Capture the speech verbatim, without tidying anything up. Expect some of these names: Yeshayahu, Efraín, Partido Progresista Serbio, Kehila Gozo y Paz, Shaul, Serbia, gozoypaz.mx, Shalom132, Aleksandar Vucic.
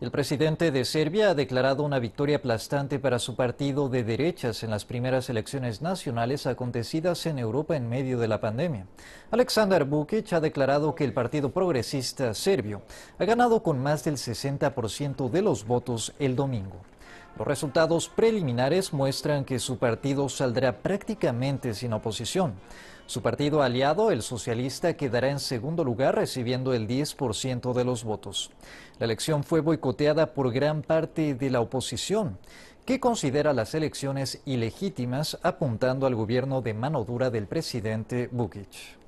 El presidente de Serbia ha declarado una victoria aplastante para su partido de derechas en las primeras elecciones nacionales acontecidas en Europa en medio de la pandemia. Aleksandar Vucic ha declarado que el Partido Progresista Serbio ha ganado con más del sesenta por ciento de los votos el domingo. Los resultados preliminares muestran que su partido saldrá prácticamente sin oposición. Su partido aliado, el socialista, quedará en segundo lugar recibiendo el diez por ciento de los votos. La elección fue boicoteada por gran parte de la oposición, que considera las elecciones ilegítimas apuntando al gobierno de mano dura del presidente Vucic.